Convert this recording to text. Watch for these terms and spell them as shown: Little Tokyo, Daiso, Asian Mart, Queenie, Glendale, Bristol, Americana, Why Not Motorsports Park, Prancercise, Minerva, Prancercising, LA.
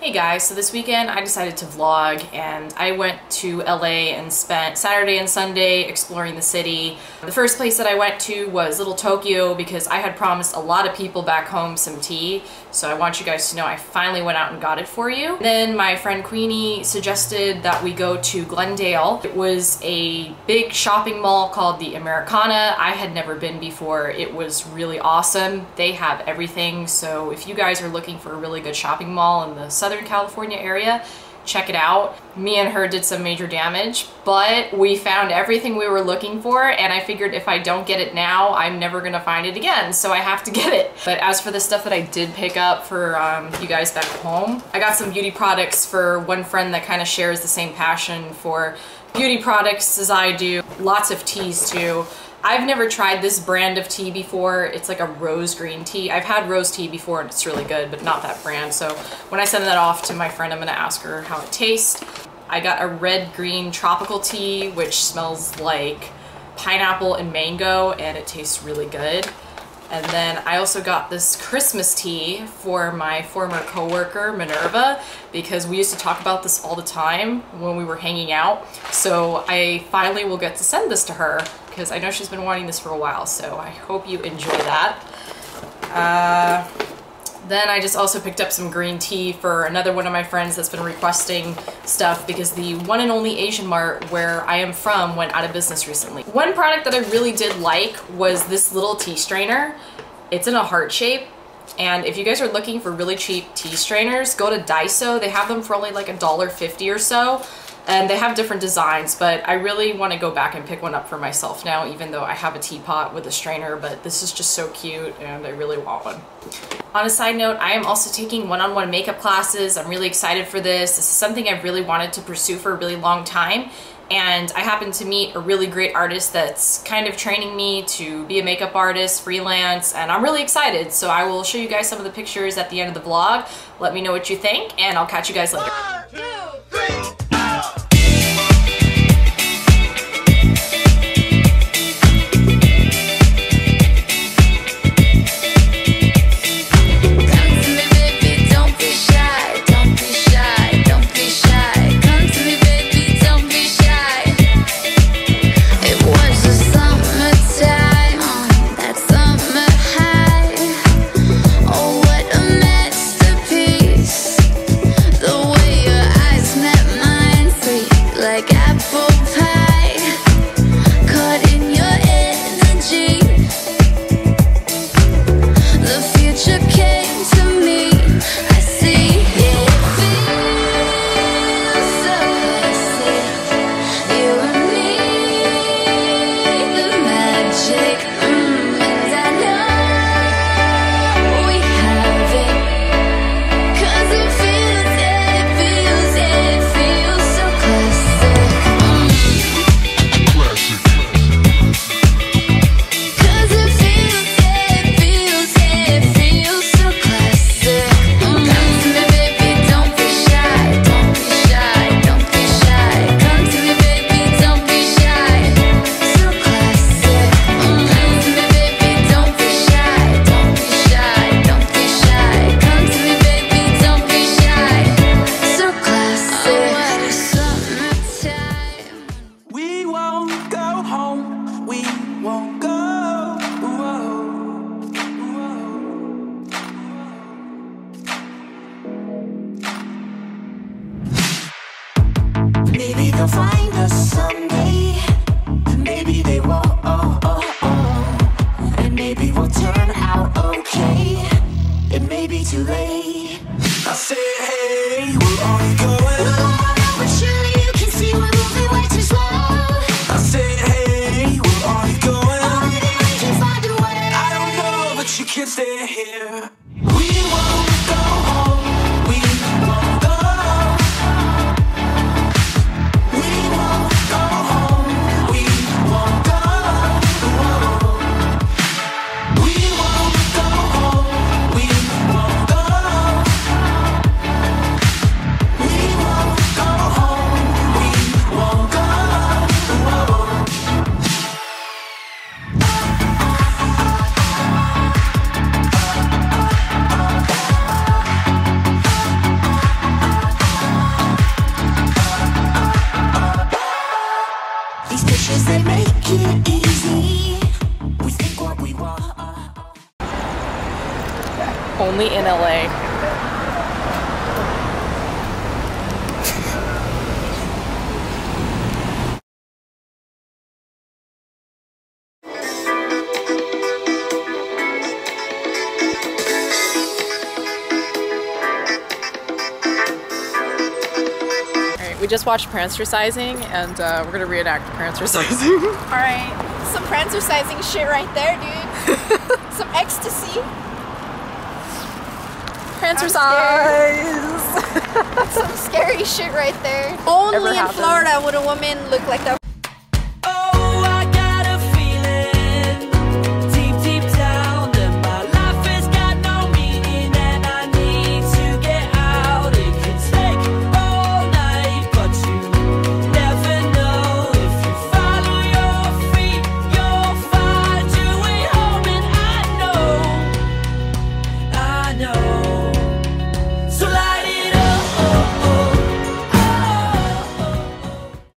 Hey guys, so this weekend I decided to vlog and I went to LA and spent Saturday and Sunday exploring the city. The first place that I went to was Little Tokyo because I had promised a lot of people back home some tea, so I want you guys to know I finally went out and got it for you. Then my friend Queenie suggested that we go to Glendale. It was a big shopping mall called the Americana. I had never been before. It was really awesome. They have everything, so if you guys are looking for a really good shopping mall in the Southern California area, check it out. Me and her did some major damage, but we found everything we were looking for, and I figured if I don't get it now, I'm never gonna find it again, so I have to get it. But as for the stuff that I did pick up for you guys back home, I got some beauty products for one friend that kind of shares the same passion for beauty products as I do. Lots of teas too. I've never tried this brand of tea before. It's like a rose green tea. I've had rose tea before and it's really good, but not that brand. So when I send that off to my friend, I'm gonna ask her how it tastes. I got a red green tropical tea, which smells like pineapple and mango, and it tastes really good. And then I also got this Christmas tea for my former coworker, Minerva, because we used to talk about this all the time when we were hanging out. So I finally will get to send this to her because I know she's been wanting this for a while. So I hope you enjoy that. Then I just also picked up some green tea for another one of my friends that's been requesting stuff because the one and only Asian Mart where I am from went out of business recently. One product that I really did like was this little tea strainer. It's in a heart shape, and if you guys are looking for really cheap tea strainers, go to Daiso. They have them for only like $1.50 or so, and they have different designs, but I really want to go back and pick one up for myself now, even though I have a teapot with a strainer, but this is just so cute and I really want one. On a side note, I am also taking one-on-one makeup classes. I'm really excited for this. This is something I've really wanted to pursue for a really long time, and I happened to meet a really great artist that's kind of training me to be a makeup artist, freelance, and I'm really excited. So I will show you guys some of the pictures at the end of the vlog. Let me know what you think, and I'll catch you guys later. 1, 2, 3. Maybe they'll find us someday. Maybe they won't, oh, oh, oh. And maybe we'll turn out okay. It may be too late. I say, hey, we're only going up. We're surely you can see we're moving way too slow. I say, hey, we're only going up. Only that we can find a way. I don't know, but you can't stay here. We won't go home. We won't. only in LA. We just watched Prancercising, and we're gonna reenact Prancercising. All right, some Prancercising shit right there, dude. Some ecstasy. Prancercise. Some scary shit right there. Only in Florida would a woman look like that